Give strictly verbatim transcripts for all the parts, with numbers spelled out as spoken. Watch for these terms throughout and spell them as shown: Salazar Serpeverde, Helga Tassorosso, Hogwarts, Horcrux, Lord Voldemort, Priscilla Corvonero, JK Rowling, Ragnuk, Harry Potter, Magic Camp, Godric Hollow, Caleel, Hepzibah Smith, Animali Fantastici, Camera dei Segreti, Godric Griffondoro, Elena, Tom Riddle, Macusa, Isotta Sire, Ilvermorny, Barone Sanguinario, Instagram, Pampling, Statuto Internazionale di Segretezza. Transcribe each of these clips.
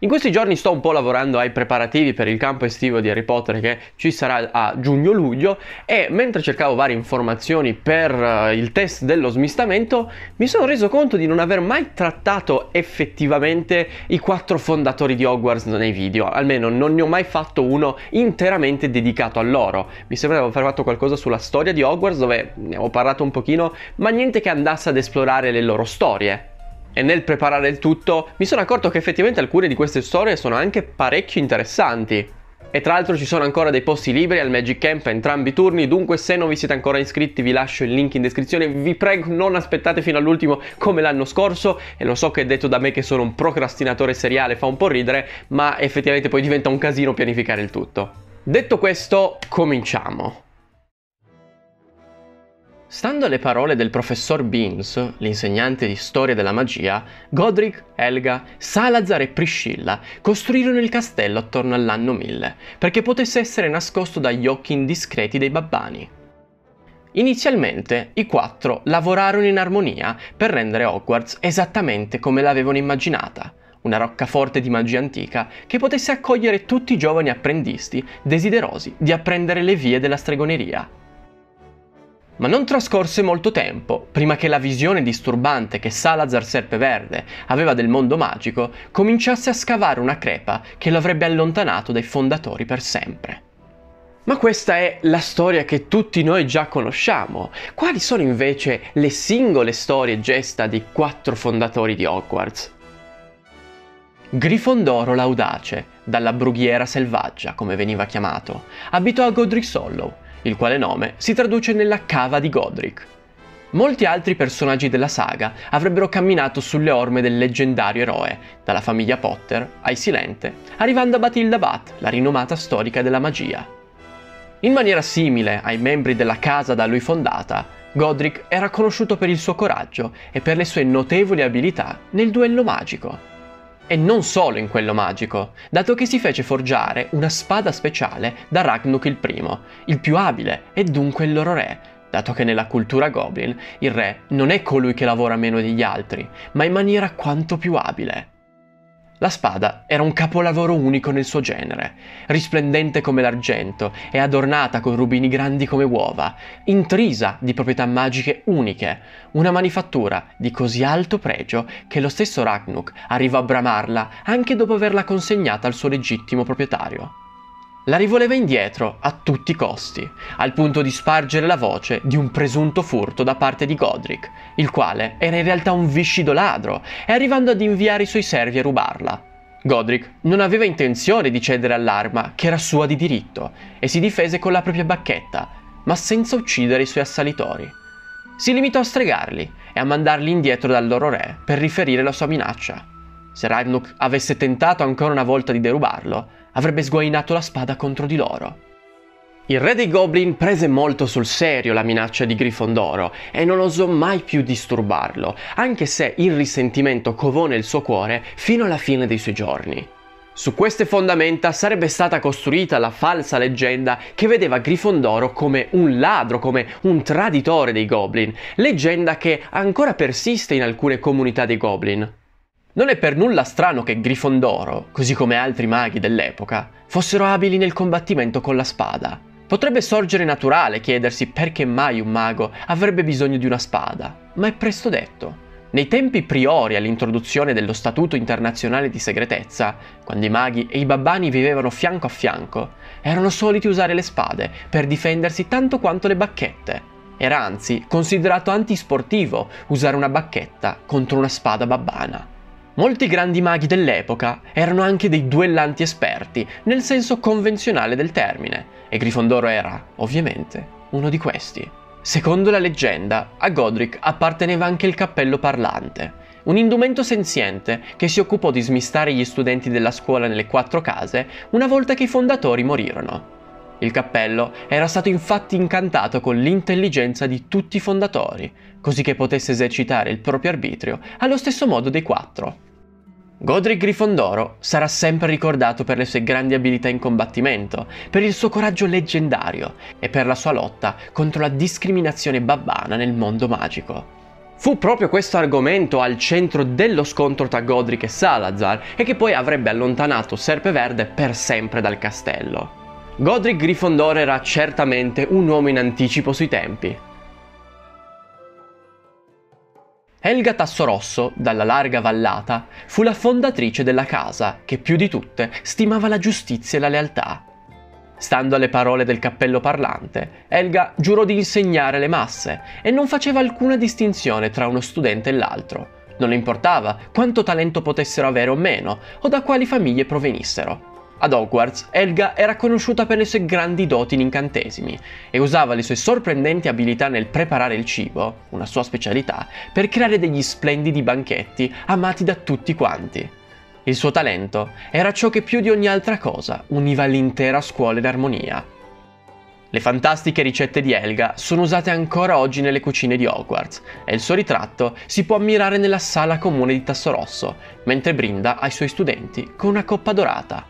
In questi giorni sto un po' lavorando ai preparativi per il campo estivo di Harry Potter che ci sarà a giugno-luglio, e mentre cercavo varie informazioni per uh, il test dello smistamento mi sono reso conto di non aver mai trattato effettivamente i quattro fondatori di Hogwarts nei video, almeno non ne ho mai fatto uno interamente dedicato a loro. Mi sembra di aver fatto qualcosa sulla storia di Hogwarts dove ne ho parlato un pochino, ma niente che andasse ad esplorare le loro storie. E nel preparare il tutto mi sono accorto che effettivamente alcune di queste storie sono anche parecchio interessanti. E tra l'altro ci sono ancora dei posti liberi al Magic Camp a entrambi i turni, dunque se non vi siete ancora iscritti vi lascio il link in descrizione. Vi prego, non aspettate fino all'ultimo come l'anno scorso, e lo so che è detto da me che sono un procrastinatore seriale, fa un po' ridere, ma effettivamente poi diventa un casino pianificare il tutto. Detto questo, cominciamo! Stando alle parole del professor Beans, l'insegnante di storia della magia, Godric, Helga, Salazar e Priscilla costruirono il castello attorno all'anno mille perché potesse essere nascosto dagli occhi indiscreti dei babbani. Inizialmente i quattro lavorarono in armonia per rendere Hogwarts esattamente come l'avevano immaginata, una roccaforte di magia antica che potesse accogliere tutti i giovani apprendisti desiderosi di apprendere le vie della stregoneria. Ma non trascorse molto tempo prima che la visione disturbante che Salazar Serpeverde aveva del mondo magico cominciasse a scavare una crepa che lo avrebbe allontanato dai fondatori per sempre. Ma questa è la storia che tutti noi già conosciamo. Quali sono invece le singole storie gesta dei quattro fondatori di Hogwarts? Griffondoro l'audace, dalla brughiera selvaggia come veniva chiamato, abitò a Godric Hollow, il quale nome si traduce nella cava di Godric. Molti altri personaggi della saga avrebbero camminato sulle orme del leggendario eroe, dalla famiglia Potter ai Silente, arrivando a Batilda Bat, la rinomata storica della magia. In maniera simile ai membri della casa da lui fondata, Godric era conosciuto per il suo coraggio e per le sue notevoli abilità nel duello magico. E non solo in quello magico, dato che si fece forgiare una spada speciale da Ragnuk il primo, il più abile e dunque il loro re, dato che nella cultura goblin il re non è colui che lavora meno degli altri, ma in maniera quanto più abile. La spada era un capolavoro unico nel suo genere, risplendente come l'argento e adornata con rubini grandi come uova, intrisa di proprietà magiche uniche, una manifattura di così alto pregio che lo stesso Ragnuk arrivò a bramarla anche dopo averla consegnata al suo legittimo proprietario. La rivoleva indietro a tutti i costi, al punto di spargere la voce di un presunto furto da parte di Godric, il quale era in realtà un viscido ladro, e arrivando ad inviare i suoi servi a rubarla. Godric non aveva intenzione di cedere all'arma che era sua di diritto e si difese con la propria bacchetta, ma senza uccidere i suoi assalitori. Si limitò a stregarli e a mandarli indietro dal loro re per riferire la sua minaccia. Se Ragnuk avesse tentato ancora una volta di derubarlo, avrebbe sguainato la spada contro di loro. Il re dei Goblin prese molto sul serio la minaccia di Grifondoro e non osò mai più disturbarlo, anche se il risentimento covò nel suo cuore fino alla fine dei suoi giorni. Su queste fondamenta sarebbe stata costruita la falsa leggenda che vedeva Grifondoro come un ladro, come un traditore dei Goblin, leggenda che ancora persiste in alcune comunità dei Goblin. Non è per nulla strano che Grifondoro, così come altri maghi dell'epoca, fossero abili nel combattimento con la spada. Potrebbe sorgere naturale chiedersi perché mai un mago avrebbe bisogno di una spada, ma è presto detto. Nei tempi priori all'introduzione dello Statuto Internazionale di Segretezza, quando i maghi e i babbani vivevano fianco a fianco, erano soliti usare le spade per difendersi tanto quanto le bacchette. Era anzi considerato antisportivo usare una bacchetta contro una spada babbana. Molti grandi maghi dell'epoca erano anche dei duellanti esperti, nel senso convenzionale del termine, e Grifondoro era, ovviamente, uno di questi. Secondo la leggenda, a Godric apparteneva anche il cappello parlante, un indumento senziente che si occupò di smistare gli studenti della scuola nelle quattro case una volta che i fondatori morirono. Il cappello era stato infatti incantato con l'intelligenza di tutti i fondatori, così che potesse esercitare il proprio arbitrio allo stesso modo dei quattro. Godric Grifondoro sarà sempre ricordato per le sue grandi abilità in combattimento, per il suo coraggio leggendario e per la sua lotta contro la discriminazione babbana nel mondo magico. Fu proprio questo argomento al centro dello scontro tra Godric e Salazar e che poi avrebbe allontanato Serpeverde per sempre dal castello. Godric Griffondoro era certamente un uomo in anticipo sui tempi. Helga Tassorosso, dalla larga vallata, fu la fondatrice della casa che più di tutte stimava la giustizia e la lealtà. Stando alle parole del cappello parlante, Helga giurò di insegnare le masse e non faceva alcuna distinzione tra uno studente e l'altro. Non le importava quanto talento potessero avere o meno, o da quali famiglie provenissero. Ad Hogwarts, Helga era conosciuta per le sue grandi doti in incantesimi e usava le sue sorprendenti abilità nel preparare il cibo, una sua specialità, per creare degli splendidi banchetti amati da tutti quanti. Il suo talento era ciò che più di ogni altra cosa univa l'intera scuola in armonia. Le fantastiche ricette di Helga sono usate ancora oggi nelle cucine di Hogwarts e il suo ritratto si può ammirare nella sala comune di Tassorosso, mentre brinda ai suoi studenti con una coppa dorata.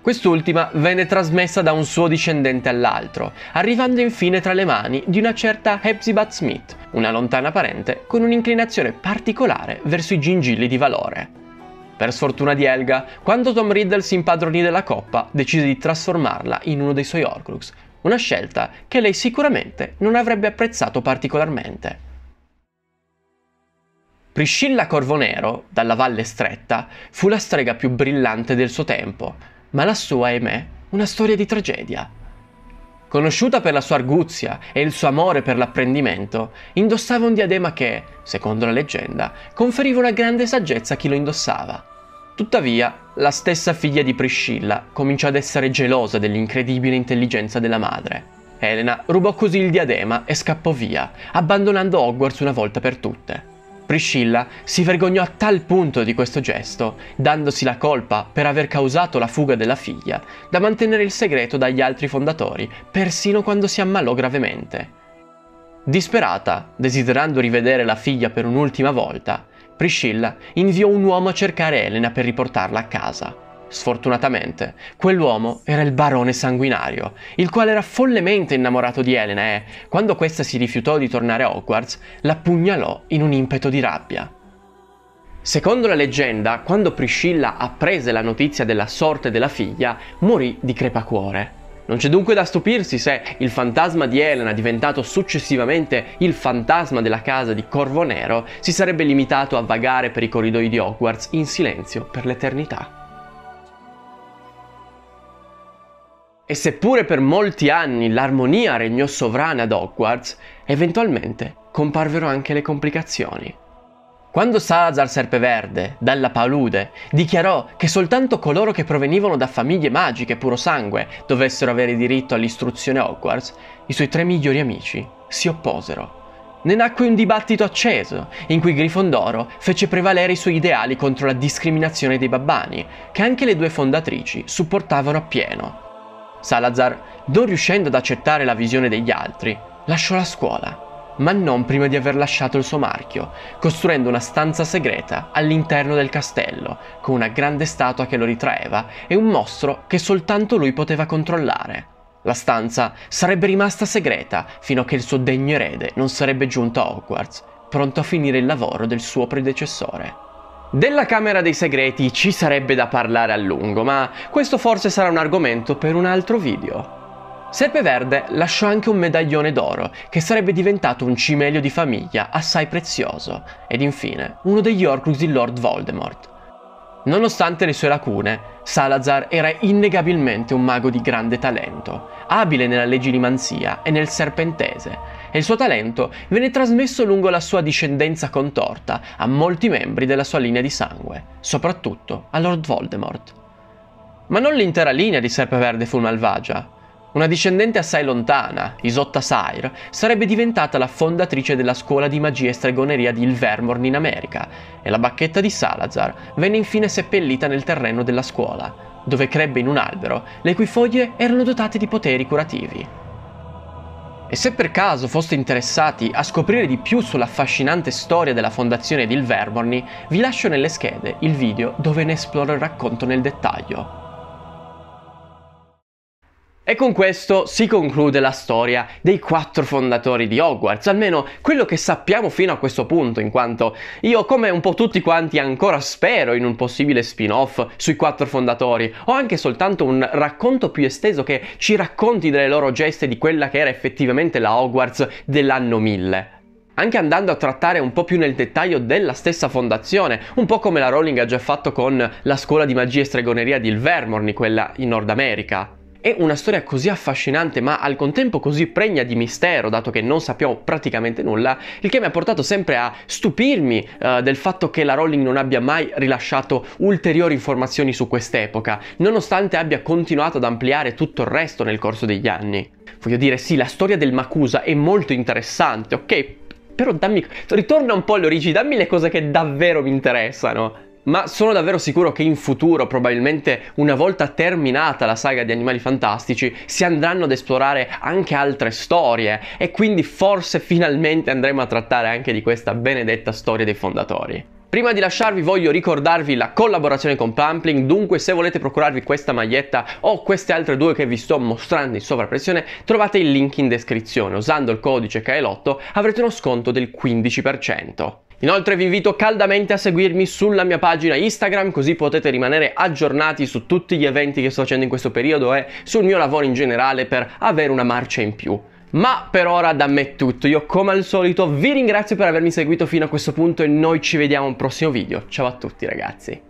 Quest'ultima venne trasmessa da un suo discendente all'altro, arrivando infine tra le mani di una certa Hepzibah Smith, una lontana parente con un'inclinazione particolare verso i gingilli di valore. Per sfortuna di Helga, quando Tom Riddle si impadronì della coppa, decise di trasformarla in uno dei suoi Horcrux, una scelta che lei sicuramente non avrebbe apprezzato particolarmente. Priscilla Corvonero, dalla Valle Stretta, fu la strega più brillante del suo tempo, ma la sua, ahimè, una storia di tragedia. Conosciuta per la sua arguzia e il suo amore per l'apprendimento, indossava un diadema che, secondo la leggenda, conferiva una grande saggezza a chi lo indossava. Tuttavia, la stessa figlia di Priscilla cominciò ad essere gelosa dell'incredibile intelligenza della madre. Elena rubò così il diadema e scappò via, abbandonando Hogwarts una volta per tutte. Priscilla si vergognò a tal punto di questo gesto, dandosi la colpa per aver causato la fuga della figlia, da mantenere il segreto dagli altri fondatori, persino quando si ammalò gravemente. Disperata, desiderando rivedere la figlia per un'ultima volta, Priscilla inviò un uomo a cercare Elena per riportarla a casa. Sfortunatamente, quell'uomo era il Barone Sanguinario, il quale era follemente innamorato di Elena e, quando questa si rifiutò di tornare a Hogwarts, la pugnalò in un impeto di rabbia. Secondo la leggenda, quando Priscilla apprese la notizia della sorte della figlia, morì di crepacuore. Non c'è dunque da stupirsi se il fantasma di Elena, diventato successivamente il fantasma della casa di Corvonero, si sarebbe limitato a vagare per i corridoi di Hogwarts in silenzio per l'eternità. E seppure per molti anni l'armonia regnò sovrana ad Hogwarts, eventualmente comparvero anche le complicazioni. Quando Salazar Serpeverde, dalla palude, dichiarò che soltanto coloro che provenivano da famiglie magiche puro sangue dovessero avere diritto all'istruzione a Hogwarts, i suoi tre migliori amici si opposero. Ne nacque un dibattito acceso, in cui Grifondoro fece prevalere i suoi ideali contro la discriminazione dei babbani, che anche le due fondatrici supportavano appieno. Salazar, non riuscendo ad accettare la visione degli altri, lasciò la scuola, ma non prima di aver lasciato il suo marchio, costruendo una stanza segreta all'interno del castello, con una grande statua che lo ritraeva e un mostro che soltanto lui poteva controllare. La stanza sarebbe rimasta segreta fino a che il suo degno erede non sarebbe giunto a Hogwarts, pronto a finire il lavoro del suo predecessore. Della Camera dei Segreti ci sarebbe da parlare a lungo, ma questo forse sarà un argomento per un altro video. Serpeverde lasciò anche un medaglione d'oro, che sarebbe diventato un cimelio di famiglia assai prezioso, ed infine uno degli Horcrux di Lord Voldemort. Nonostante le sue lacune, Salazar era innegabilmente un mago di grande talento, abile nella leggilimanzia e nel serpentese, e il suo talento venne trasmesso lungo la sua discendenza contorta a molti membri della sua linea di sangue, soprattutto a Lord Voldemort. Ma non l'intera linea di Serpeverde fu malvagia. Una discendente assai lontana, Isotta Sire, sarebbe diventata la fondatrice della scuola di magia e stregoneria di Ilvermorny in America, e la bacchetta di Salazar venne infine seppellita nel terreno della scuola, dove crebbe in un albero, le cui foglie erano dotate di poteri curativi. E se per caso foste interessati a scoprire di più sull'affascinante storia della fondazione di Ilvermorny, vi lascio nelle schede il video dove ne esploro il racconto nel dettaglio. E con questo si conclude la storia dei quattro fondatori di Hogwarts, almeno quello che sappiamo fino a questo punto, in quanto io, come un po' tutti quanti, ancora spero in un possibile spin-off sui quattro fondatori, o anche soltanto un racconto più esteso che ci racconti delle loro geste, di quella che era effettivamente la Hogwarts dell'anno mille. Anche andando a trattare un po' più nel dettaglio della stessa fondazione, un po' come la Rowling ha già fatto con la scuola di magia e stregoneria di Ilvermorny, quella in Nord America. È una storia così affascinante ma al contempo così pregna di mistero, dato che non sappiamo praticamente nulla, il che mi ha portato sempre a stupirmi eh, del fatto che la Rowling non abbia mai rilasciato ulteriori informazioni su quest'epoca, nonostante abbia continuato ad ampliare tutto il resto nel corso degli anni. Voglio dire, sì, la storia del Macusa è molto interessante, ok? Però dammi, ritorna un po' alle origini, dammi le cose che davvero mi interessano. Ma sono davvero sicuro che in futuro, probabilmente una volta terminata la saga di Animali Fantastici, si andranno ad esplorare anche altre storie, e quindi forse finalmente andremo a trattare anche di questa benedetta storia dei fondatori. Prima di lasciarvi voglio ricordarvi la collaborazione con Pampling, dunque se volete procurarvi questa maglietta o queste altre due che vi sto mostrando in sovrappressione, trovate il link in descrizione. Usando il codice Caleel otto avrete uno sconto del quindici per cento. Inoltre vi invito caldamente a seguirmi sulla mia pagina Instagram, così potete rimanere aggiornati su tutti gli eventi che sto facendo in questo periodo e sul mio lavoro in generale, per avere una marcia in più. Ma per ora da me è tutto, io come al solito vi ringrazio per avermi seguito fino a questo punto e noi ci vediamo in un prossimo video. Ciao a tutti ragazzi!